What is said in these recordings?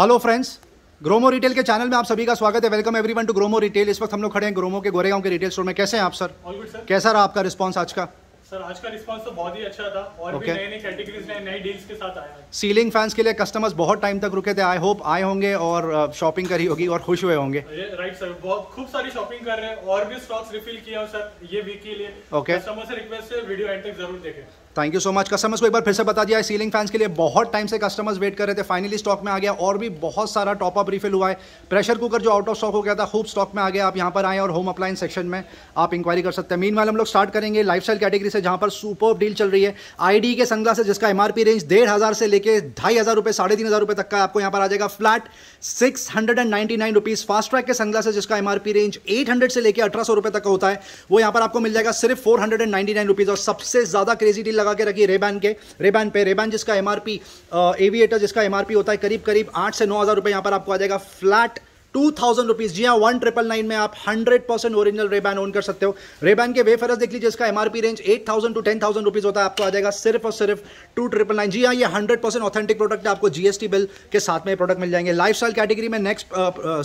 Hello friends, Gromo retail के channel में आप सभी का स्वागत है। Welcome everyone to Gromo retail. इस वक्त हम लोग खड़े हैं ग्रोमो के गोरेगांव के रिटेल स्टोर में। कैसे हैं आप सर? All good sir. कैसा रहा आपका रिस्पांस आज का? सर आज का रिस्पांस तो बहुत ही अच्छा था और भी नए नए कैटेगरीज नए डील्स के साथ आया है। सीलिंग फैंस के लिए कस्टमर्स बहुत टाइम तक रुके थे। आई होप आए होंगे और शॉपिंग करी होगी और खुश हुए होंगे। राइट सर, बहुत खूब सारी शॉपिंग कर रहे हैं और भी स्टॉक्स रिफिल किया सर ये वीक के लिए। कस्टमर से रिक्वेस्ट है वीडियो एंड तक जरूर देखें। Thank you so much. Customers को एक बार फिर से बता दिया है, सीलिंग फैंस के लिए बहुत टाइम से कस्टमर्स वेट कर रहे थे, फाइनली स्टॉक में आ गया और भी बहुत सारा टॉप अप रिफिल हुआ है। प्रेशर कुकर जो आउट ऑफ स्टॉक हो गया था खूब स्टॉक में आ गया। आप यहाँ पर आएँ और होम अप्लायंस सेक्शन में आप इंक्वायरी कर सकते हैं। मीनवाइल हम लोग स्टार्ट करेंगे लाइफस्टाइल कैटेगरी से, जहाँ पर सुपर डील चल रही है। आईडी के सनग्लासेस जिसका एमआरपी रेंज 1500 से लेकर 2500 रुपये 3500 रुपये तक का आपको यहाँ पर आ जाएगा फ्लैट 699 रुपीज़। फास्ट ट्रैक के सनग्लासेस जिसका एमआरपी रेंज 800 से लेकर 1800 रुपये तक का होता है, वो यहाँ पर आपको मिल जाएगा सिर्फ 499 रुपीज़। और सबसे ज़्यादा क्रेजी डील लगा के रखिए रेबैन जिसका एमआरपी एविएटर जिसका एमआरपी होता है करीब 8 से 9 हज़ार रुपये, यहाँ पर आपको आ जाएगा फ्लैट 2000 रुपीज़। जी हाँ, 1999 में आप 100% ओरिजिनल रेबैन ओन कर सकते हो। रेबैन के वेफरस देख लीजिए, इसका एमआरपी रेंज 8000 टू 10000 रुपीज़ होता है, आपको आ जाएगा सिर्फ और सिर्फ 2999। जी हाँ, ये 100% ऑथेंटिक प्रोडक्ट है, आपको जीएसटी बिल के साथ में प्रोडक्ट मिल जाएंगे। लाइफस्टाइल कैटेगरी में नेक्स्ट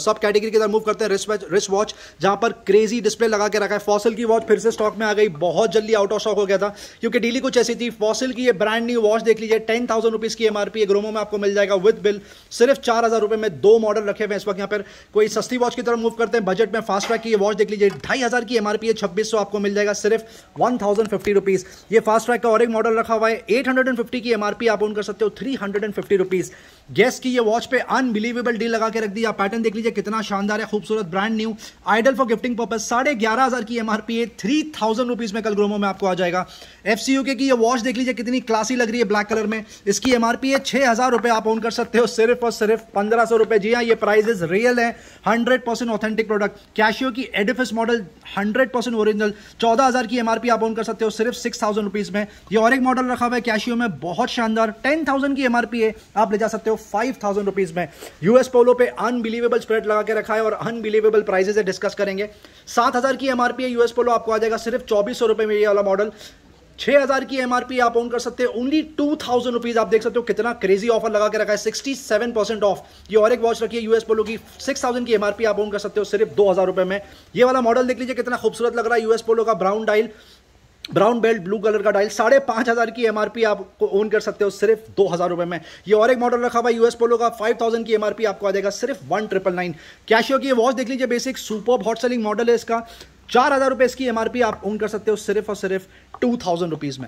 सब कैटेगरी की तरफ मूव करते हैं। रिस्ट वॉच जहाँ पर क्रेजी डिस्प्ले लगा के रखा है। फॉसिल की वॉच फिर से स्टॉक में आ गई, बहुत जल्दी आउट ऑफ स्टॉक हो गया था क्योंकि डीली कुछ ऐसी थी। फॉसिल की ये ब्रांड न्यू वॉच देख लीजिए, 10000 रुपीज़ की एमआरपी ग्रोमो में आपको मिल जाएगा विद बिल सिर्फ 4000 रुपये में। दो मॉडल रखे हुए हैं इस वक्त यहाँ पर। कोई सस्ती वॉच की तरफ मूव करते हैं बजट में। फास्ट ट्रैक की ये वॉच देख लीजिए, 2500 की एमआरपी है, 2600 आपको मिल जाएगा सिर्फ 1050 रुपीज़। ये फास्ट ट्रैक का और एक मॉडल रखा हुआ है, 850 की एमआरपी आप ओन कर सकते हो 350 रुपीज़। गेस की ये वॉच पे अनबिलीवेबल डील लगा के रख दी। आप पैटर्न देख लीजिए कितना शानदार है, खूबसूरत brand new, ideal for gifting purpose. 11500 की एमआरपी है, 3000 रुपीज़ में कल ग्रोमो में आपको आ जाएगा। एफसीयूके की ये वॉच देख लीजिए कितनी क्लासी लग रही है ब्लैक कलर में, इसकी एमआरपी है 6000 रुपये, आप ओन कर सकते हो सिर्फ और सिर्फ 1500 रुपये। जी हाँ, ये प्राइजेज रियल है, 100% ऑथेंटिक प्रोडक्ट। कैशियो की एडिफिस मॉडल 100% ओरिजिनल, 14000 की एमआरपी आप ओन कर सकते हो सिर्फ 6000 रुपीज़ में। ये और एक मॉडल रखा हुआ है कैशियो में, बहुत शानदार, 10000 की एमआरपी है, आप ले जा सकते हो 5000 रुपीज़ में। यूएस पोलो पे अनबिलीवेबल स्प्रेड लगा के रखा है और अनबिलीवेबल प्राइजेस है, डिस्कस करेंगे। 7000 की एमआरपी है, यूएस पोलो आपको आ जाएगा सिर्फ 2400 रुपये में। ये वाला मॉडल 6000 की एमआरपी आप ओन कर सकते हैं ओनली 2000 रुपीज़। आप देख सकते हो कितना क्रेजी ऑफर लगा के रखा है, 67% ऑफ। ये और एक वॉच रखी है यूएस पोलो की, 6000 की एमआरपी आप ओन कर सकते हो सिर्फ 2000 रुपये में। ये वाला मॉडल देख लीजिए कितना खूबसूरत लग रहा है, यूएस पोलो का brown dial, brown belt blue colour का डायल, 5500 की एमआरपी आपको ओन कर सकते हो सिर्फ 2000 रुपये में। ये और एक मॉडल रखा हुआ है यूएस पोलो का, 5000 की एमआरपी आपको आ जाएगा सिर्फ 1999। कैशियो की वॉच देख लीजिए, basic super hot selling model है इसका, 4000 रुपये इसकी एमआरपी आप ओन कर सकते हो सिर्फ और सिर्फ 2000 रुपीज़ में।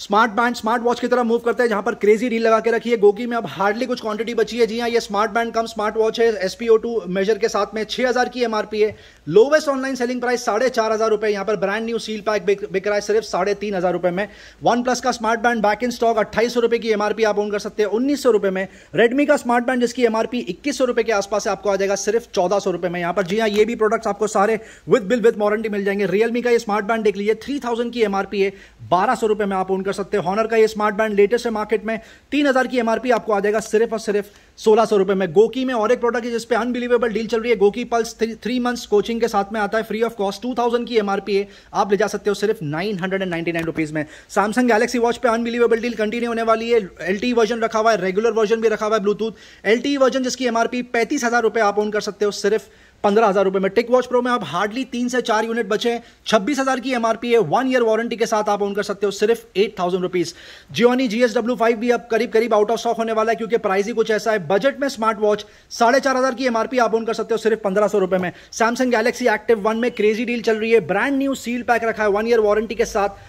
स्मार्ट बैंड स्मार्ट वॉच की तरफ मूव करते हैं, जहां पर क्रेजी डील लगा के रखी है। गोगी में अब हार्डली कुछ क्वांटिटी बची है। जी हाँ, ये smart band cum smart watch है, SPO2 मेजर के साथ में, 6000 की एमआरपी है, लोवेस्ट ऑनलाइन सेलिंग प्राइस 4500 रुपये। यहाँ पर ब्रांड न्यू सील पैक बिक रहा है सिर्फ 3500 रुपये में। वन प्लस का smart band back in stock, 2800 रुपये की एमआरपी आप ओन कर सकते हैं 1900 रुपये में। रेडमी का स्मार्ट बैंड जिसकी एमआरपी 2100 रुपये के आसपास है, आपको आ जाएगा सिर्फ 1400 रुपये में। यहाँ पर जी हाँ, ये भी प्रोडक्ट्स आपको सारे विद बिल विद वारंटी मिल जाएंगे। रियलमी का ये स्मार्ट बैंड देख लीजिए, 3000 की एमआरपी है, 1200 रुपये में आप कर सकते हैं। हॉनर का ये स्मार्ट बैंड लेटेस्ट है मार्केट में, 3000 की एमआरपी आपको आ जाएगा सिर्फ और सिर्फ 1600 रुपये में। गोकी में और एक प्रोडक्ट है जिस पे अनबिलीवेबल डील चल रही है, गोकी पल्स 3 मंथ्स कोचिंग के साथ में आता है फ्री ऑफ कॉस्ट, 2000 की एमआरपी है, आप ले जा सकते हो सिर्फ 999 रुपीज़ में। सैमसंग गैलेक्सी वॉच पे अनबिलीवेबल डील कंटिन्यू होने वाली है, LTE वर्जन रखा हुआ है, रेगुलर वर्जन भी रखा हुआ है ब्लूटूथ। LTE वर्जन जिसकी एमआरपी 35000 रुपये आप ओन कर सकते हो सिर्फ 15000 रुपये में। टिक वॉच प्रो में आप हार्डली 3 से 4 यूनिट बचे हैं, 26000 की एमआरपी है, 1 ईयर वारंटी के साथ आप ओन कर सकते हो सिर्फ 8000 रुपीज़। जियोनी GSW5 भी अब करीब आउट ऑफ स्टॉक होने वाला है क्योंकि प्राइस ही कुछ ऐसा है। बजट में स्मार्ट वॉच 4500 की एमआरपी आप ओन कर सकते हो सिर्फ 1500 रुपये में। सैमसंग गैलेक्सी एक्टिव 1 में क्रेजी डील चल रही है, ब्रांड न्यू सील पैक रखा है, 1 ईयर वारंटी के साथ,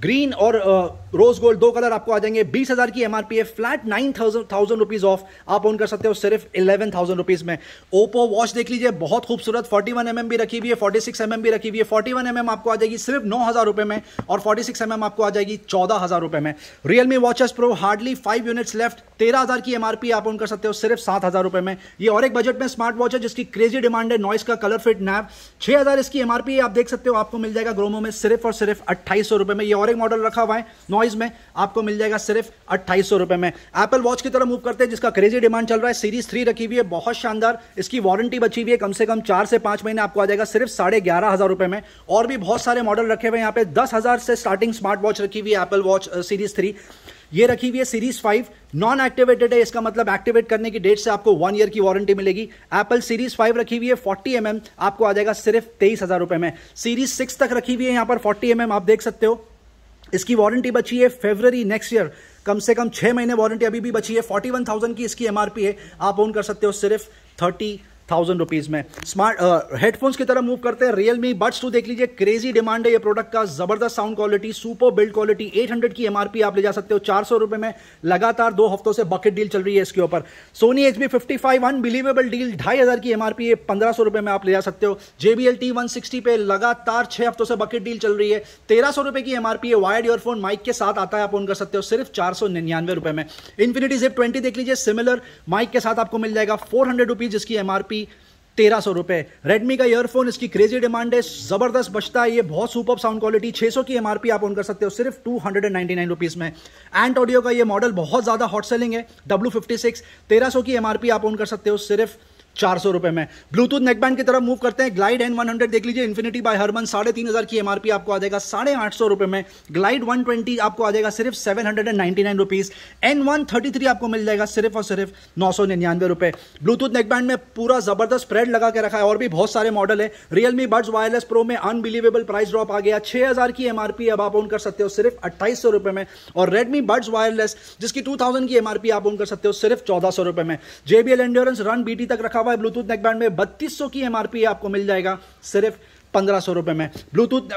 ग्रीन और रोज गोल्ड, 2 कलर आपको आ जाएंगे। 20000 की एमआरपी है, फ्लैट 9000 रुपीज़ ऑफ, आप ओन कर सकते हो सिर्फ 11000 रुपीज़ में। ओप्पो वॉच देख लीजिए, बहुत खूबसूरत, 41mm भी रखी हुई है, 46mm भी रखी हुई है। 41mm आपको आ जाएगी सिर्फ 9000 रुपये में और 46mm आपको आ जाएगी 14000 रुपये में। Realme watches pro hardly 5 units left, 13000 की एमआरपी आप ओन कर सकते हो सिर्फ 7000 रुपये में। ये और एक बजट में स्मार्ट वॉच है जिसकी क्रेजी डिमांड है, नॉइस का कलर फिट नैप, 6000 इसकी एमआरपी आप देख सकते हो, आपको मिल जाएगा ग्रोमो में सिर्फ और सिर्फ 2800 रुपये में। ये एक मॉडल रखा हुआ है नॉइज में, आपको मिल जाएगा सिर्फ 2800 रुपये में। एप्पल वॉच की तरफ मूव करते हैं जिसका क्रेजी डिमांड चल रहा है, सीरीज 3 रखी हुई है, बहुत शानदार, इसकी वारंटी बची हुई है कम से कम 4 से 5 महीने, आपको आ जाएगा सिर्फ 11500 रुपये में। और भी बहुत सारे मॉडल रखे हुए हैं यहाँ पे, 10000 से स्टार्टिंग स्मार्ट वॉच रखी हुई है एप्पल वॉच सीरीज 3। ये रखी हुई है सीरीज 5, नॉन एक्टिवेटेड है, इसका मतलब एक्टिवेट करने की डेट से आपको 1 ईयर की वारंटी मिलेगी। एप्पल सीरीज 5 रखी हुई है 40 mm, आपको आ जाएगा सिर्फ 23,000 रुपये में। सीरीज 6 तक रखी हुई है यहाँ पर 40 mm, आप देख सकते हो। इसकी वारंटी बची है फरवरी नेक्स्ट ईयर, कम से कम 6 महीने वारंटी अभी भी बची है। 41,000 की इसकी एमआरपी है, आप ओन कर सकते हो सिर्फ 30,000 रुपीज़ में। स्मार्ट हेडफोन्स की तरफ मूव करते हैं। Realme Buds 2 देख लीजिए, क्रेजी डिमांड है ये प्रोडक्ट का, ज़बरदस्त sound quality, super build quality. 800 की एमआरपी आप ले जा सकते हो 400 रुपये में। लगातार 2 हफ्तों से बकेट डील चल रही है इसके ऊपर। सोनी HB55 अनबिलीवेबल डील, 2,500 की एमआरपी है, 1500 रुपये में आप ले जा सकते हो। JBL T160 पे लगातार 6 हफ्तों से बकेट डील चल रही है, 1,300 रुपये की एमआरपी है। वायर्ड ईयरफोन माइक के साथ आता है, आप ओन कर सकते हो सिर्फ 499 रुपये में। Infinity Z20 देख लीजिए, सिमिलर माइक के साथ आपको मिल जाएगा 400 रुपीज़, इसकी एमआरपी 1,300 रुपये। रेडमी का ईयरफोन, इसकी क्रेजी डिमांड है, जबरदस्त बचता है ये, बहुत सुपर साउंड क्वालिटी। 600 की एमआरपी आप ओन कर सकते हो सिर्फ 299 रुपीज़ में। एंड ऑडियो का ये मॉडल बहुत ज़्यादा हॉट सेलिंग है, W56, 1,300 की एमआरपी आप ओन कर सकते हो सिर्फ 400 रुपये में। ब्लूटूथ नेकबैंड की तरफ मूव करते हैं। ग्लाइड N100 देख लीजिए, इन्फिनिटी बाय हरमन, 3,500 की एमआरपी आपको आ जाएगा 850 रुपये में। ग्लाइड 120 आपको आ जाएगा सिर्फ 799 रुपीज़। N133 आपको मिल जाएगा सिर्फ और सिर्फ 999 रुपये। ब्लूटूथ नेकबैंड में पूरा ज़बरदस्त स्प्रेड लगा के रखा है, और भी बहुत सारे मॉडल है। Realme Buds वायरलेस प्रो में अनबिलीवेबल प्राइस ड्रॉप आ गया, 6,000 की एमआरपी अब आप ओन कर सकते हो सिर्फ 2,800 रुपये में। और Redmi Buds वायरलेस, जिसकी 2,000 की एमआरपी आप ओन कर सकते हो सिर्फ 1,400 रुपये में। JBL Endurance Run BT तक रखा हुआ है ब्लूटूथ नेकबैंड में, 3,200 की एमआरपी आपको मिल जाएगा सिर्फ 1,500 रुपये में। ब्लूटूथ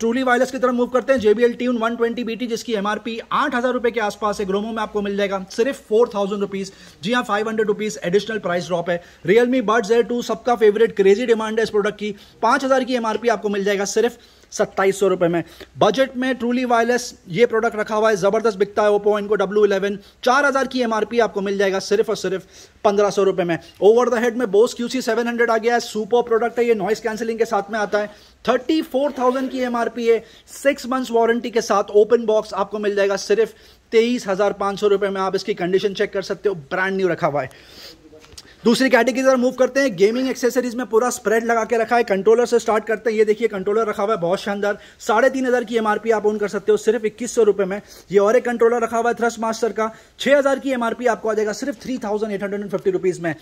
ट्रूली वायरलेस की तरफ मूव करते हैं। JBL Tune 120 BT, जिसकी एमआरपी 8,000 रुपये के आसपास है, ग्रोमो में आपको मिल जाएगा सिर्फ 4,000 रुपीज़। जी हाँ, 500 रुपीज़ एडिशनल प्राइस ड्रॉप है। Realme Buds Air2 सबका फेवरेट, क्रेजी डिमांड है इस प्रोडक्ट की, 5,000 की एमआरपी आपको मिल जाएगा सिर्फ 2,700 रुपये में। बजट में ट्रूली वायरलेस ये प्रोडक्ट रखा हुआ है, ज़बरदस्त बिकता है। Oppo Enco W11, 4,000 की एमआरपी आपको मिल जाएगा सिर्फ और सिर्फ 1,500 रुपये में। ओवर द हेड में Bose QC700 आ गया है, सुपर प्रोडक्ट है ये, नॉइस कैंसिलिंग के साथ में आता है, 34,000 की एमआरपी है, 6 मंथ्स वारंटी के साथ। ओपन बॉक्स आपको मिल जाएगा सिर्फ 23,500 रुपये में। आप इसकी कंडीशन चेक कर सकते हो, ब्रांड न्यू रखा हुआ है। दूसरी कैटेगरी की तरफ मूव करते हैं। गेमिंग एक्सेसरीज में पूरा स्प्रेड लगा के रखा है। कंट्रोलर से स्टार्ट करते हैं, ये देखिए कंट्रोलर रखा हुआ है बहुत शानदार, 3,500 की एमआरपी आप ओन कर सकते हो सिर्फ 2,100 रुपये में। ये और एक कंट्रोलर रखा हुआ है थ्रस्ट मास्टर का, 6,000 की एमआरपी आपको आ जाएगा सिर्फ 3,850 रुपीज़ में।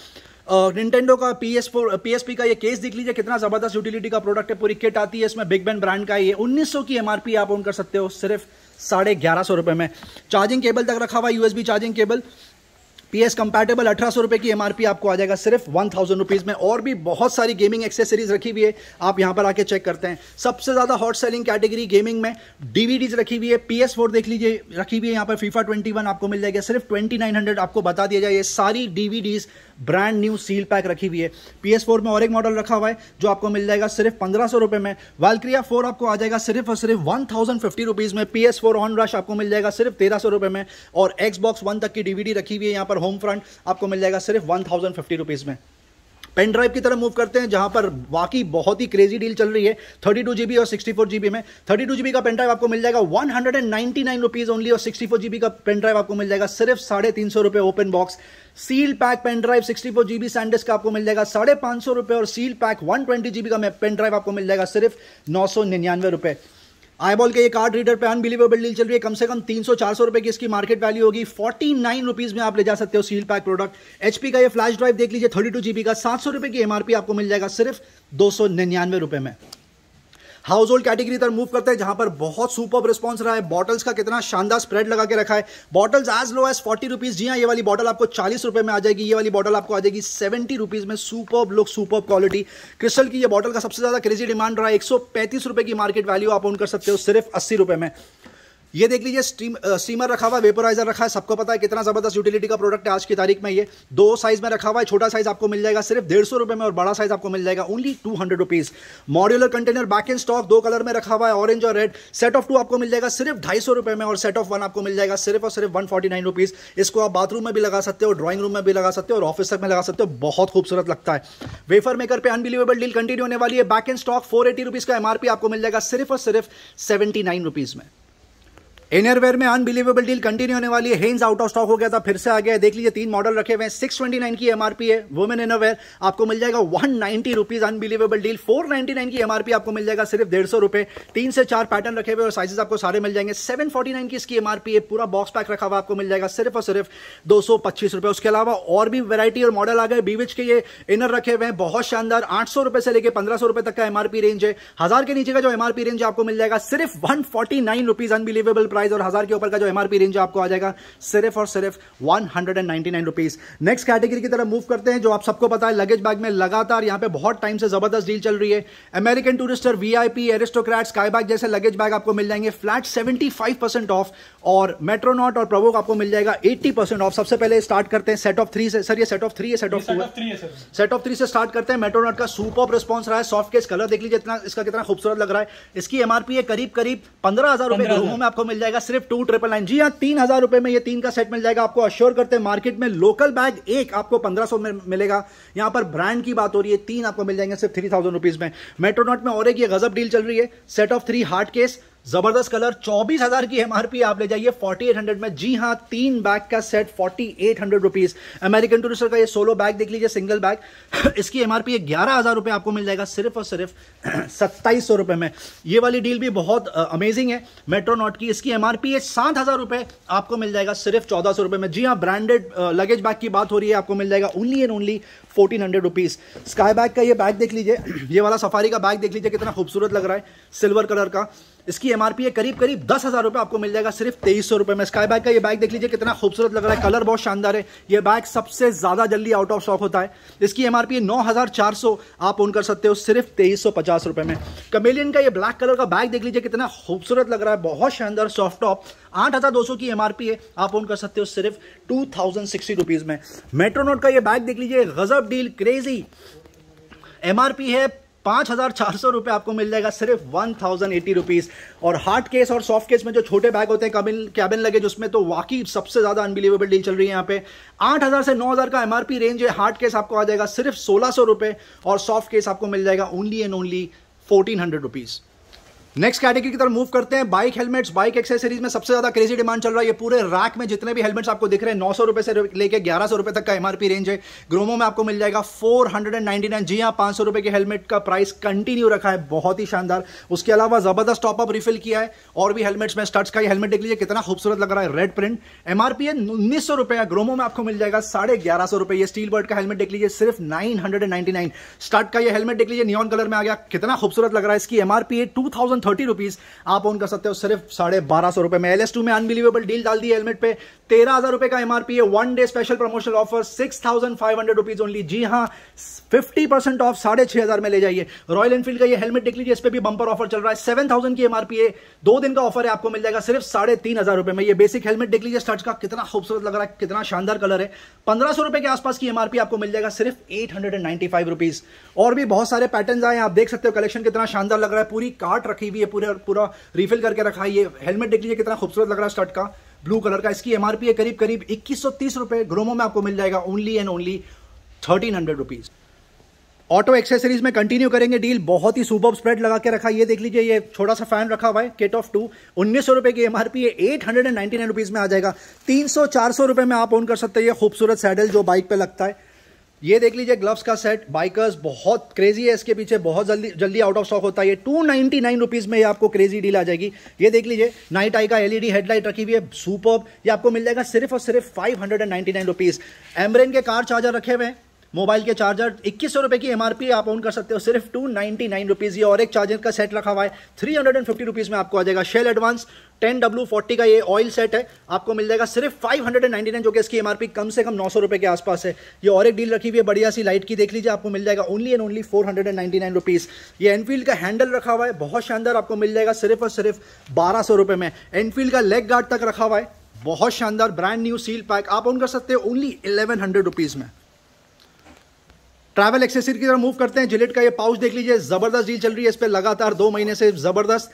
निंटेंडो का PSP का ये केस देख लीजिए, कितना ज़बरदस्त यूटिलिटी का प्रोडक्ट है, पूरी किट आती है इसमें, बिग बैंड ब्रांड का है ये, 1,900 की एमआरपी आप ओन कर सकते हो सिर्फ 1,150 रुपये में। चार्जिंग केबल तक रखा हुआ है, USB charging cable, PS compatible, 1,800 रुपये की एमआरपी आपको आ जाएगा सिर्फ 1,000 रुपीज़ में। और भी बहुत सारी गेमिंग एक्सेसरीज रखी हुई है, आप यहाँ पर आके चेक करते हैं। सबसे ज़्यादा हॉट सेलिंग कैटेगरी गेमिंग में DVDs रखी हुई है। PS4 देख लीजिए रखी हुई है यहाँ पर, FIFA 21 आपको मिल जाएगा सिर्फ 2,900। आपको बता दिया जाए, ये सारी DVDs brand new seal pack रखी हुई है। PS4 में और एक मॉडल रखा हुआ है जो आपको मिल जाएगा सिर्फ 1,500 रुपये में। Valkyria 4 आपको आ जाएगा सिर्फ और सिर्फ 1,050 रुपीज़ में। PS4 ऑन रश आपको मिल जाएगा सिर्फ 1,300 रुपये में। और Xbox One तक की DVD रखी हुई है यहाँ पर, होम फ्रंट आपको मिल जाएगा सिर्फ 1,050 रुपीज़ में। पेन ड्राइव की तरफ मूव करते हैं, जहां पर वाकई बहुत ही क्रेजी डील चल रही है, 32 GB और 64 GB में। 32 GB का पेन ड्राइव आपको मिल जाएगा 199 रुपीज़ ओनली, और 64 GB का पेन ड्राइव आपको मिल जाएगा सिर्फ 350 रुपये। Open box seal pack pen drive 64 GB SanDisk का आपको मिल जाएगा 550 रुपये, और सील पैक 120 GB का पेन ड्राइव आपको मिल जाएगा सिर्फ 999 रुपये। आईबॉल के ये कार्ड रीडर पे अनबिलीवेबल डील चल रही है, कम से कम 300-400 रुपये की इसकी मार्केट वैल्यू होगी, 49 रुपीज़ में आप ले जा सकते हो सील पैक प्रोडक्ट। HP का ये फ्लैश ड्राइव देख लीजिए, 32 GB का, 700 रुपये की एमआरपी आपको मिल जाएगा सिर्फ 299 रुपये में। हाउस होल्ड कैटेगरी तरफ मूव करते हैं, जहां पर बहुत सुपर रिस्पॉन्स रहा है। बॉटल्स का कितना शानदार स्प्रेड लगा के रखा है, bottles as low as 40 rupees. जी हाँ, ये वाली बॉटल आपको 40 रुपये में आ जाएगी, ये वाली बॉटल आपको आ जाएगी 70 रुपीज़ में। Super look, super quality. Crystal की ये बॉटल का सबसे ज़्यादा क्रेजी डिमांड रहा है, 135 रुपये की मार्केट वैल्यू, आप ओन कर सकते हो सिर्फ 80 रुपये में। ये देख लीजिए स्टीमर रखा हुआ है, वेपराइजर रखा है, सबको पता है कितना ज़बरदस्त यूटिलिटी का प्रोडक्ट है आज की तारीख में। ये 2 साइज़ में रखा हुआ है, छोटा साइज़ आपको मिल जाएगा सिर्फ 150 रुपये में, और बड़ा साइज़ आपको मिल जाएगा only 200 rupees. Modular container back in stock, 2 colour में रखा हुआ है, ऑरेंज और रेड। सेट ऑफ 2 आपको मिल जाएगा सिर्फ 250 रुपये में, और सेट ऑफ 1 आपको मिल जाएगा सिर्फ और सिर्फ 149 रुपीज़। इसको आप बाथरूम में भी लगा सकते हो, ड्राइंग रूम में भी लगा सकते हो, और ऑफिस तक में लगा सकते हो, बहुत खूबसूरत लगता है। वेफर मेकर पे अनबिलीवेबल डील कंटिन्यू होने वाली है, बैक इन स्टॉक 480 रुपीज़ का एमआरपी आपको मिल जाएगा सिर्फ और सिर्फ 79 रुपीज़ में। इनरवेयर में अनबिलीवेबल डील कंटिन्यू होने वाली है। हेन्स आउट ऑफ स्टॉक हो गया था, फिर से आ गया है। देख लीजिए, 3 मॉडल रखे हुए हैं। 629 की एमआरपी है। वुमेन इनरवेयर आपको मिल जाएगा 190 रुपीज, अनबिलीवेबल डील। 499 की एमआरपी आपको मिल जाएगा सिर्फ 150 रुपए। 3 से 4 पैटर्न रखे हुए और साइजेस आपको सारे मिल जाएंगे। 749 की इसकी एमआरपी है। पूरा बॉक्स पैक रखा हुआ आपको मिल जाएगा सिर्फ और सिर्फ 225 रुपए। उसके अलावा और भी वेरायटी और मॉडल आ गए। बीविच के ये इनर रखे हुए हैं, बहुत शानदार। 800 रुपए से लेकर 1500 रुपए तक का एमआरपी रेंज है। 1000 के नीचे का जो एमआरपी रेंज आपको मिल जाएगा सिर्फ 149 रुपीज, अनबिलीवेबल प्राइस। और 1000 के ऊपर का जो एमआरपी रेंज आपको आ जाएगा सिर्फ और सिर्फ 199 रुपीज। नेक्स्ट कैटेगरी की तरफ मूव करते हैं। जो आप सबको पता है, लगेज बैग में लगातार यहां पे बहुत टाइम से जबरदस्त डील चल रही है। American Tourister, VIP, Aristocrat, Sky bag जैसे लगेज बैग आपको मिल जाएंगे फ्लैट 75% ऑफ। और मेट्रोनॉट और प्रवोक आपको मिल जाएगा 80% ऑफ। सबसे पहले स्टार्ट करते हैं सेट ऑफ 3 से। सर ये सेट ऑफ 3 है, सेट ऑफ 3 से स्टार्ट करते हैं। मेट्रोनॉट का सुपर रिस्पॉन्स रहा है। सॉफ्ट केस कलर देख लीजिए इसका कितना खूबसूरत लग रहा है। इसकी एमआरपी है करीब करीब 15,000 रुपए। ग्रोमो में आपको मिल जाएगा सिर्फ 2999। जी हाँ, 3,000 रुपए में ये 3 का सेट मिल जाएगा आपको। अश्योर करते हैं मार्केट में लोकल बैग एक आपको 1500 में मिलेगा। यहाँ पर ब्रांड की बात हो रही है, 3 आपको मिल जाएंगे सिर्फ 3,000 रुपीज में। मेट्रोनॉट में और एक ये गजब डील चल रही है। सेट ऑफ 3 हार्ड केस, जबरदस्त कलर, 24,000 की एमआरपी। आप ले जाइए 4800 में। जी हाँ, 3 बैग का सेट 4800 रुपीज। अमेरिकन टूरिस्टर का ये सोलो बैग देख लीजिए, सिंगल बैग। इसकी एमआरपी 11,000 रुपए आपको मिल जाएगा सिर्फ और सिर्फ 2700 रुपए में। ये वाली डील भी बहुत अमेजिंग है मेट्रोनॉट की। इसकी एमआरपी है 7,000 रुपए, आपको मिल जाएगा सिर्फ 1400 रुपए में। जी हाँ, ब्रांडेड लगेज बैग की बात हो रही है, आपको मिल जाएगा only and only 1400 rupees. Sky bag का ये बैग देख लीजिए, ये वाला सफारी का बैग देख लीजिए कितना खूबसूरत लग रहा है, सिल्वर कलर का। इसकी एमआरपी है करीब करीब 10,000 रुपए, आपको मिल जाएगा सिर्फ 2300 रुपए में। स्काई बैग का ये बैग देख लीजिए कितना खूबसूरत लग रहा है, कलर बहुत शानदार है। ये बैग सबसे ज्यादा जल्दी आउट ऑफ स्टॉक होता है। इसकी एमआरपी 9,400, आप ओन कर सकते हो सिर्फ 2350 रुपए में। कमेलियन का ये ब्लैक कलर का बैग देख लीजिए कितना खूबसूरत लग रहा है, बहुत शानदार सॉफ्ट टॉप। 8,200 की एमआरपी है, आप ओन कर सकते हो सिर्फ 2060 रुपीज में। मेट्रोनॉट का ये बैग देख लीजिए, गजब डील, क्रेजी। एमआरपी है 5,400 रुपये, आपको मिल जाएगा सिर्फ 1,080 रुपीज़। और हार्ड केस और सॉफ्ट केस में जो छोटे बैग होते हैं कैबिन लगेज, उसमें तो वाकई सबसे ज़्यादा अनबिलीवेबल डील चल रही है यहाँ पे। 8,000 से 9,000 का एमआरपी रेंज है। हार्ड केस आपको आ जाएगा सिर्फ 1,600 रुपये और सॉफ्ट केस आपको मिल जाएगा only and only 1,400 rupees. Next category की तरफ मूव करते हैं। बाइक हेलमेट्स, बाइक एक्सेसरीज में सबसे ज्यादा क्रेजी डिमांड चल रहा है। ये पूरे रैक में जितने भी हेलमेट्स आपको दिख रहे हैं, 900 रुपए से लेकर 1100 रुपए तक का एमआरपी रेंज है। ग्रोमो में आपको मिल जाएगा 499। जी हाँ, 500 रुपए के हेलमेट का प्राइस कंटिन्यू रखा है, बहुत ही शानदार। उसके अलावा जबरदस्त टॉपअप रिफिल किया है और भी हेलमेट्स में। स्टड्स का ये हेलमेट देख लीजिए कितना खूबसूरत लग रहा है, रेड प्रिंट। एमआरपी है 1,900 रुपए का। ग्रोमो में आपको मिल जाएगा 1150 रुपए। ये स्टील बर्ड का हेलमेट देख लीजिए सिर्फ 999। स्टड का ये हेलमेट देख लीजिए, नियॉन कलर में आ गया, कितना खूबसूरत लग रहा है। इसकी एमआरपी है 2030 रुपीज, आप ओन कर सकते हो सिर्फ 1250 रुपए में। LS2 में अनबिलीवेबल डील डाल दी है हेलमेट पे। 13,000 रुपए का एमआरपी है। One day special promotional offer 6,500 rupees only. जी हाँ, 50% ऑफ 6,500 में ले जाइए। रॉयल एनफील्ड का ये हेलमेट देख लीजिए, इस पे भी बंपर ऑफर चल रहा है। 7,000 की एमआरपी है, 2 दिन का ऑफर है, आपको मिल जाएगा सिर्फ 3,500 रुपए में। ये बेसिक हेलमेट देख लीजिए स्टड्स का, कितना खूबसूरत लग रहा है, कितना शानदार कलर है। 1,500 रुपए के आसपास की एमआरपी, आपको मिल जाएगा सिर्फ 895 रुपीज। और भी बहुत सारे पैटर्न आए, आप देख सकते हो कलेक्शन कितना शानदार लग रहा है। पूरी कार्ट रखी हुई है, पूरा रिफिल करके रखा है। ये हेलमेट देख लीजिए कितना खूबसूरत लग रहा है, स्टड का, ब्लू कलर का। इसकी एमआरपी है करीब करीब 2,130 रुपए। ग्रोमो में आपको मिल जाएगा only and only 1,300 rupees. Auto accessories में कंटिन्यू करेंगे डील, बहुत ही सुपर स्प्रेड लगा के रखा है। ये देख लीजिए, ये छोटा सा फैन रखा हुआ है, किट ऑफ 2। 1,900 रुपए की एमआरपी है, 899 रुपीज में आ जाएगा। 300-400 रुपए में आप ओन कर सकते हैं ये खूबसूरत सैडल जो बाइक पे लगता है। ये देख लीजिए ग्लव्स का सेट, बाइकर्स बहुत क्रेजी है इसके पीछे, बहुत जल्दी आउट ऑफ स्टॉक होता है। ये 299 रुपीज़ में ये आपको क्रेजी डील आ जाएगी। ये देख लीजिए, नाइट आई का एलईडी हेडलाइट रखी हुई है, सुपर्ब। ये आपको मिल जाएगा सिर्फ और सिर्फ 599 रुपीज़। एमरेन के कार चार्जर रखे हुए हैं, मोबाइल के चार्जर 2,100 रुपए की एमआरपी, आप ओन कर सकते हो सिर्फ 299 रुपीज़। ये और एक चार्जर का सेट रखा हुआ है, 350 रुपीज़ में आपको आ जाएगा। शेल एडवांस 10W40 का ये ऑयल सेट है, आपको मिल जाएगा सिर्फ 599, जो कि इसकी एमआरपी कम से कम 900 रुपए के आसपास है। ये और एक डील रखी हुई है बढ़िया सी लाइट की, देख लीजिए, आपको मिल जाएगा ओनली एंड ओनली 499 रुपीज़। ये एनफील्ड का हैंडल रखा हुआ है, बहुत शानदार, आपको मिल जाएगा सिर्फ और सिर्फ 1200 रुपए में। एनफील्ड का लेग गार्ड तक रखा हुआ है, बहुत शानदार, ब्रांड न्यू सील पैक, आप ओन कर सकते हो ओनली 1,100 रुपीज़ में। ट्रैवल एक्सेसरी की तरफ मूव करते हैं। जिलेट का ये पाउच देख लीजिए, जबरदस्त डील चल रही है इस पर लगातार 2 महीने से, जबरदस्त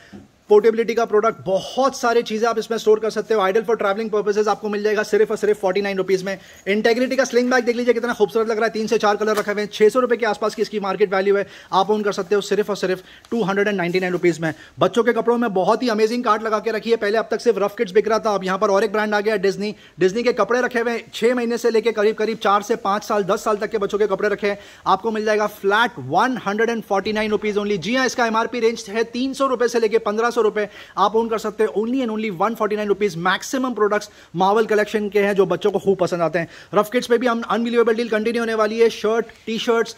पोर्टेबिलिटी का प्रोडक्ट, बहुत सारी चीजें आप इसमें स्टोर कर सकते हो। आइडल फॉर ट्रैवलिंग पर्पसेस आपको मिल जाएगा सिर्फ और सिर्फ 49 रुपीज में। इंटेग्रिटी का स्लिंग बैग देख लीजिए कितना खूबसूरत लग रहा है, 3 से 4 कलर रखे हुए हैं, 600 रुपये के आसपास की इसकी मार्केट वैल्यू है। आप ओन कर सकते हो सिर्फ और सिर्फ 299 रुपीज में। बच्चों के कपड़ों में बहुत ही अमेजिंग कार्ड लगा के रखी है। पहले अब तक सिर्फ रफ किड्स बिक रहा था, अब यहाँ पर और एक ब्रांड आ गया डिज्नी। डिज्नी के कपड़े रखे हुए 6 महीने से लेकर करीब करीब 4 से 5 साल 10 साल तक के बच्चों के कपड़े रखे हैं। आपको मिल जाएगा फ्लैट 149 रुपीज ओनली। जी हाँ, इसका एमआरपी रेंज है 300 रुपए से लेकर 1500 रुपए। आप ओन कर सकते हैं only and only 149 rupees. Maximum products Marvel collection के हैं जो बच्चों को खूब पसंद आते हैं। रफ किड्स पे भी हम अनबिलीवेबल डील कंटिन्यू होने वाली है। Shirt, T shirts,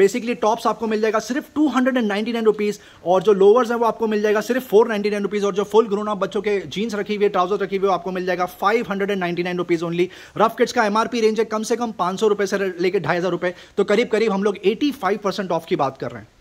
basically tops आपको मिल जाएगा सिर्फ 299 रुपीज, और जो लोवर्स है वो आपको मिल जाएगा सिर्फ 499 रुपीज, और जो फुल ग्रोन अप बच्चों के जीन्स रखी हुई, ट्राउजर रखी हुई, आपको मिल जाएगा 599 रुपीज ओनली। रफ किड्स का एमआरपी रेंज है कम से कम 500 रुपए से लेकर 2500 रुपए, तो करीब करीब हम लोग 85% ऑफ की बात कर रहे हैं।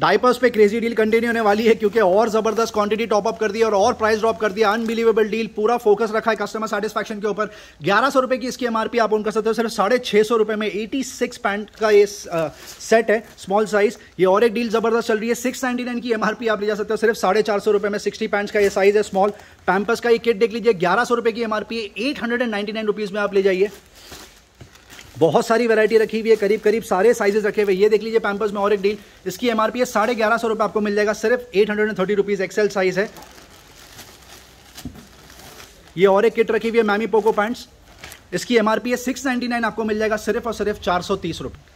डायपर्स पे क्रेजी डील कंटिन्यू होने वाली है क्योंकि और जबरदस्त क्वांटिटी टॉप अप कर दी और प्राइस ड्रॉप कर दिया। अनबिलीवेबल डील, पूरा फोकस रखा है कस्टमर सेटिस्फैक्शन के ऊपर। 1100 रुपये की इसकी एमआरपी, आप ओन कर सकते हो सिर्फ 650 रुपये में। 86 पैंट का ये सेट है स्मॉल साइज। ये और एक डील जबरदस्त चल रही है, 699 की एमआरपी आप ले जा सकते हो सिर्फ 450 रुपये में। 60 पैंट्स का ये साइज है स्मॉल। पैम्पर्स का ये किट देख लीजिए, 1100 रुपये की एमआरपी है, 899 रुपीज़ में आप ले जाइए। बहुत सारी वैरायटी रखी हुई है, करीब करीब सारे साइजेस रखे हुए। ये देख लीजिए पैम्पर्स में और एक डील, इसकी एमआरपी है 1150 रुपये, आपको मिल जाएगा सिर्फ 830 रुपीज़। एक्सेल साइज है। ये और एक किट रखी हुई है मैमी पोको पैंट्स, इसकी एमआरपी है 699, आपको मिल जाएगा सिर्फ और सिर्फ 430 रुपये।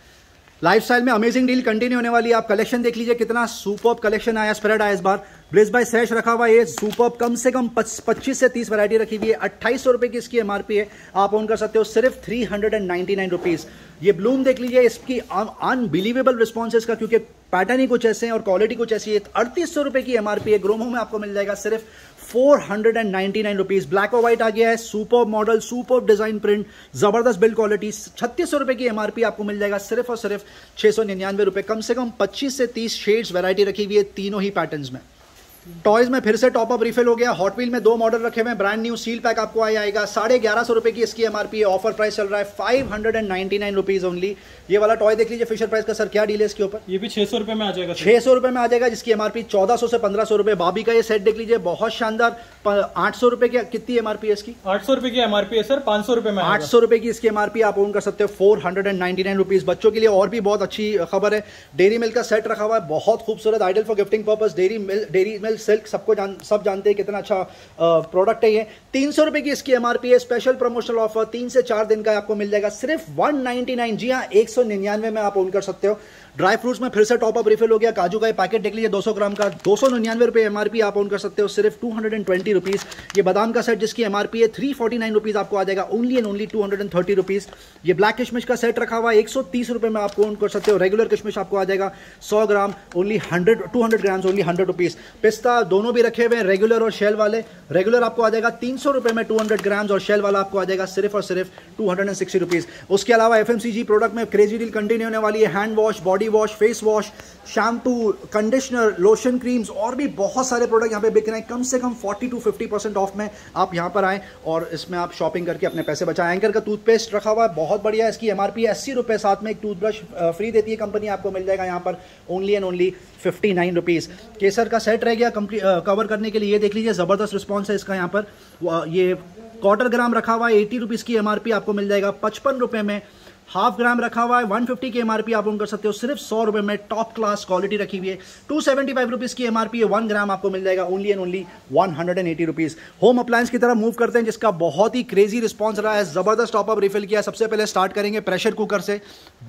लाइफस्टाइल में अमेजिंग डील कंटिन्यू होने वाली है। आप कलेक्शन देख लीजिए कितना सुपर्ब कलेक्शन आया, स्प्रेड आया इस बार। ब्लिस बाय सैश रखा हुआ है सुपर्ब, कम से कम 25 से 30 वैरायटी रखी हुई है। 2800 रुपये की इसकी एमआरपी है, आप ओन कर सकते हो सिर्फ 399 रुपीज़। ये ब्लूम देख लीजिए, इसकी अनबिलीवेबल रिस्पॉन्स इसका, क्योंकि पैटर्न ही कुछ ऐसे हैं और क्वालिटी कुछ ऐसी है। 3800 रुपये की एमआरपी है। ग्रोमो में आपको मिल जाएगा सिर्फ 499 रुपीज़। ब्लैक और व्हाइट आ गया है, super model, super design print, जबरदस्त बिल्ड क्वालिटी। 3600 रुपये की एमआरपी, आपको मिल जाएगा सिर्फ और सिर्फ 699 रुपये। कम से कम 25 से 30 शेड्स वैरायटी रखी हुई है तीनों ही पैटर्न्स में। टॉयज में फिर से टॉप अप रिफिल हो गया। हॉटवील में 2 मॉडल रखे हुए हैं ब्रांड न्यू। सील पैक आपको आएगा 1150 रुपये की इसकी एमआरपी है। ऑफर प्राइस चल रहा है 599 रुपीज़ ओनली। ये वाला टॉय देख लीजिए फिशर प्राइस का। सर क्या डील है इसके ऊपर? ये भी 600 रुपये में आ जाएगा, 600 रुपये में आ जाएगा, जिसकी एमआरपी 1400 से 1500 रुपये। बाबी का ये सेट देख लीजिए, बहुत शानदार। 800 रुपये की कितनी एमआरपी है इसकी? 800 रुपये की एमआरपी है सर, 500 रुपये में। 800 रुपये की इसकी एमआरपी, आप ओन कर सकते हो 499 रुपीज़। बच्चों के लिए और भी बहुत अच्छी खबर है, डेयरी मिल्क का सेट रखा हुआ है, बहुत खूबसूरत, ideal for gifting purpose. Dairy Silk सबको सब जानते हैं कितना अच्छा प्रोडक्ट है ये। 300 रुपये की इसकी एमआरपी है। स्पेशल प्रमोशनल ऑफर 3 से 4 दिन का, आपको मिल जाएगा सिर्फ 199। जी हाँ, 199 में आप ओन कर सकते हो। ड्राई फ्रूट्स में फिर से टॉप अप रिफिल हो गया। काजू का ये पैकेट देख लीजिए 200 ग्राम का, 299 रुपये एमआरपी, आप ओन कर सकते हो सिर्फ 220 रुपीज़। ये बादाम का सेट जिसकी एमआरपी है 349 रुपीज़, आपको आ जाएगा ओनली एंड ओनली 230 रुपीज़। ये ब्लैक किशमिश का सेट रखा हुआ है 130 रुपये में, आपको ओन कर सकते हो। रेगुलर किशमिश आपको आ जाएगा 100 gram only 200 gram only 100 rupees. पिस्ता दोनों भी रखे हुए हैं, रेगुलर और शेल वाले। रेगुलर आपको आ जाएगा 300 रुपये में 200 ग्राम, और शेल वाला आपको आ जाएगा सिर्फ और सिर्फ 260 रुपीज़। उसके अलावा FMCG प्रोडक्ट में क्रेजी डील कंटिन्यू होने वाली है। Hand wash, body wash, face wash, shampoo, conditioner, lotion, creams, और भी बहुत सारे प्रोडक्ट यहाँ पे बिक रहे हैं। कम से कम 40 to 50% ऑफ में आप यहाँ पर आएँ और इसमें आप शॉपिंग करके अपने पैसे बचाएं। एंकर का टूथपेस्ट रखा हुआ है, बहुत बढ़िया। इसकी एमआरपी 80 रुपये, साथ में एक टूथब्रश फ्री देती है कंपनी, आपको मिल जाएगा यहाँ पर ओनली एंड ओनली 59 रुपीज़। केसर का सेट रह गया कवर करने के लिए। ये देख लीजिए, ज़बरदस्त रिस्पॉन्स है इसका। यहाँ पर ये 1/4 ग्राम रखा हुआ है, 80 रुपीज़ की एमआरपी, आपको मिल जाएगा 55 रुपये में। 1/2 ग्राम रखा हुआ है, 150 की एमआरपी, आप ओन कर सकते हो सिर्फ 100 रुपये में। टॉप क्लास क्वालिटी रखी हुई है। 275 रुपीज़ की एमआरपी है, 1 ग्राम आपको मिल जाएगा only and only 180 rupees. Home appliance की तरफ मूव करते हैं, जिसका बहुत ही क्रेजी रिस्पॉन्स रहा है। ज़बरदस्त टॉप अप रिफिल किया। सबसे पहले स्टार्ट करेंगे प्रेशर कुकर से,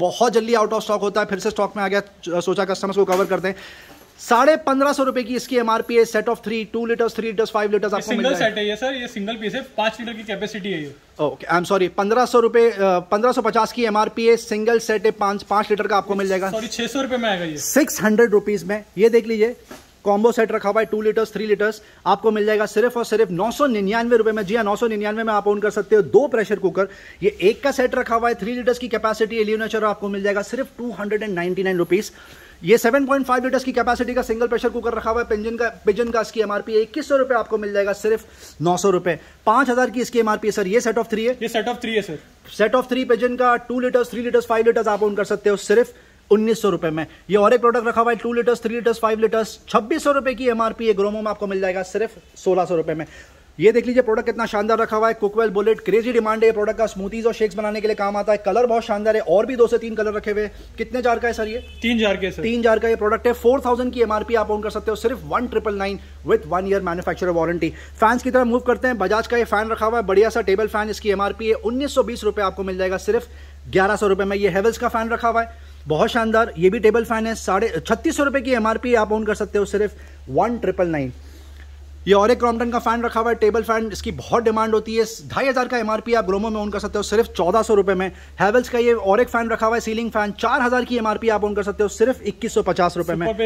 बहुत जल्दी आउट ऑफ स्टॉक होता है, फिर से स्टॉक में आ गया, सोचा कस्टमर्स को कवर करते हैं। 1550 रुपये की इसकी एमआरपी है। Set of 3, 2 litres, 3 litres, 5 litres, आपको मिल जाएगा। सिंगल सेट है ये सर, ये सिंगल पीस है, 5 लीटर की कैपेसिटी है ये। ओके, आई एम सॉरी, 1500 रुपये, 1550 की एमआरपी है। सिंगल सेट है, 5 लीटर का, आपको मिल जाएगा सॉरी 600 रुपये में आएगा ये, 600 रुपीज़ में। ये देख लीजिए कॉम्बो सेट रखा हुआ है, 2 लीटर्स, 3 लीटर्स, आपको मिल जाएगा सिर्फ और सिर्फ 999 रुपये में। जी हाँ, 999 में आप ओन कर सकते हो 2 प्रेशर कुकर। ये एक का सेट रखा हुआ है, 3 लीटर्स की कैपेसिटी है, लियोनेचर, आपको मिल जाएगा सिर्फ 299 रुपीज़। ये 7.5 लीटर्स की कैपेसिटी का सिंगल प्रेशर कुकर रखा हुआ है, पिजन का इसकी एमआरपी 2100 रुपये, आपको मिल जाएगा सिर्फ 900 रुपये। 5000 की इसकी एमआरपी है सर। ये सेट ऑफ 3 है, ये सेट ऑफ 3 है सर। सेट ऑफ 3 पिजन का, 2 लीटर्स, 3 लीटर्स, 5 लीटर्स, आप ओन कर सकते हो सिर्फ 1900 रुपये में। ये और एक प्रोडक्ट रखा हुआ है 2 लीटर्स 3 लीटर्स 5 लीटर्स 2600 रुपये की एमआरपी है। ग्रोमो में आपको मिल जाएगा सिर्फ 1600 रुपये में। ये देख लीजिए प्रोडक्ट कितना शानदार रखा हुआ है। कुकवेल बुलेट क्रेजी डिमांड है ये प्रोडक्ट का। स्मूथीज और शेक्स बनाने के लिए काम आता है। कलर बहुत शानदार है और भी 2 से 3 कलर रखे हुए। कितने जार का है सर ये? 3 जार के सर। 3 जार का ये प्रोडक्ट है। 4000 की एमआरपी आप ऑन कर सकते हो सिर्फ 1999 with 1 year manufacture warranty. Fans की तरफ मूव करते हैं। बजाज का ये फैन रखा हुआ है बढ़िया सा टेबल फैन। इसकी एमआरपी है 1920 रुपये, आपको मिल जाएगा सिर्फ 1100 रुपये में। ये हेवल्स का फैन रखा हुआ है बहुत शानदार। ये भी टेबल फैन है। 3650 रुपये की एमआरपी आप ऑन कर सकते हो सिर्फ 1999। ये और एक क्रॉम्पटन का फैन रखा हुआ है टेबल फैन। इसकी बहुत डिमांड होती है। 2500 का एमआरपी आप ग्रोमो में ऑन कर सकते हो सिर्फ 1400 रुपये में। हैवल्स का ये और एक फैन रखा हुआ है सीलिंग फैन। 4000 की एमआरपी आप ऑन कर सकते हो सिर्फ 2150 रुपये में। सुपर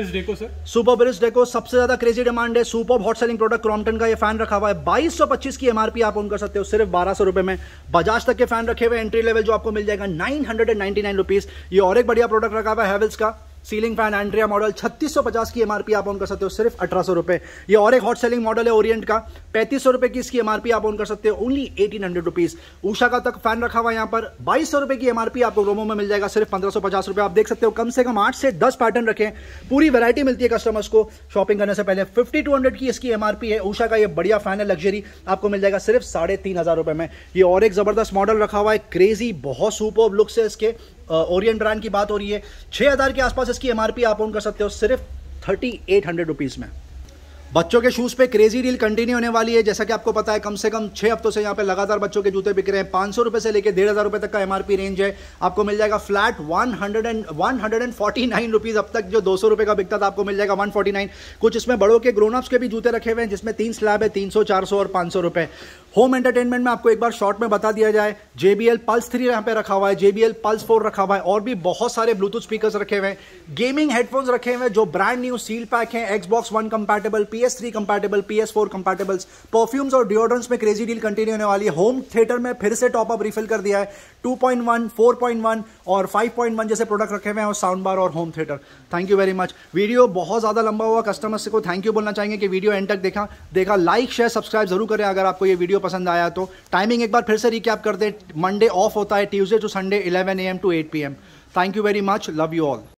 बेस्ट डेको सबसे ज्यादा क्रेजी डिमांड है। Super hot selling product Crompton का ये फैन रखा हुआ है। 2225 की एमआरपी आप ऑन कर सकते हो सिर्फ 1200 रुपये में। बजाज तक के फैन रखे हुए एंट्री लेवल जो आपको मिल जाएगा 999 रुपीज। ये और एक बढ़िया प्रोडक्ट रखा हुआ है हैवल्स का सीलिंग फैन एंट्रिया मॉडल। 3650 की एमआरपी आप ऑन कर सकते हो सिर्फ 1800 रुपये। ये और एक हॉट सेलिंग मॉडल है ओरिएंट का। 3500 रुपये की इसकी एमआरपी आप ऑन कर सकते हो ओनली 1800 रुपीज। ऊषा का तक फैन रखा हुआ है यहाँ पर। 2200 रुपये की एमआरपी आपको ग्रोमो में मिल जाएगा सिर्फ 1550 रुपये। आप देख सकते हो कम से कम 8 से 10 पैटर्न रखें, पूरी वैरायटी मिलती है कस्टमर्स को शॉपिंग करने से पहले। 5200 की इसकी एमआरपी है। ऊषा का ये बढ़िया फैन है लग्जरी, आपको मिल जाएगा सिर्फ 3500 रुपये में। ये और एक जबरदस्त मॉडल रखा हुआ है क्रेजी, बहुत सुपर्ब लुक्स है इसके। ओरिएंट ब्रांड की बात हो रही है। 6000 के आसपास इसकी एमआरपी आप ऑन कर सकते हो सिर्फ 3800 रुपीज़ में। बच्चों के शूज़ पे क्रेजी डील कंटिन्यू होने वाली है। जैसा कि आपको पता है कम से कम 6 हफ्तों से यहाँ पे लगातार बच्चों के जूते बिक रहे हैं। 500 रुपये से लेकर 1500 रुपये तक का एमआरपी रेंज है। आपको मिल जाएगा फ्लैट 149 रुपीज़। अब तक जो 200 रुपये का बिकता था आपको मिल जाएगा 149। कुछ इसमें बड़ों के ग्रोनअप्स के भी जूते रखे हुए हैं जिसमें 3 स्लैब है 300, 400 और 500 रुपये। होम एंटरटेनमेंट में आपको एक बार शॉर्ट में बता दिया जाए, JBL पल्स 3 यहाँ पे रखा हुआ है, JBL पल्स 4 रखा हुआ है और भी बहुत सारे ब्लूटूथ स्पीकर्स रखे हुए हैं। गेमिंग हेडफोन्स रखे हुए हैं जो ब्रांड न्यू सील पैक हैं, Xbox 1 compatible, PS3 compatible, PS4 compatibles. Perfumes और डिओड्रेंट्स में क्रेजी डील कंटिन्यू होने वाली है। होम थिएटर में फिर से टॉपअप रिफिल कर दिया है। 2.1, 4.1 और 5.1 जैसे प्रोडक्ट रखे हुए हैं और साउंड बार और home theatre. Thank you very much. Video बहुत ज़्यादा लंबा हुआ, कस्टमर्स को थैंक यू बोलना चाहेंगे कि वीडियो एंड तक देखा। लाइक शेयर सब्सक्राइब जरूर करें अगर आपको ये वीडियो पसंद आया तो। टाइमिंग एक बार फिर से रिकैप कर दें, मंडे ऑफ होता है, Tuesday to Sunday 11 AM to 8 PM। Thank you very much, love you all.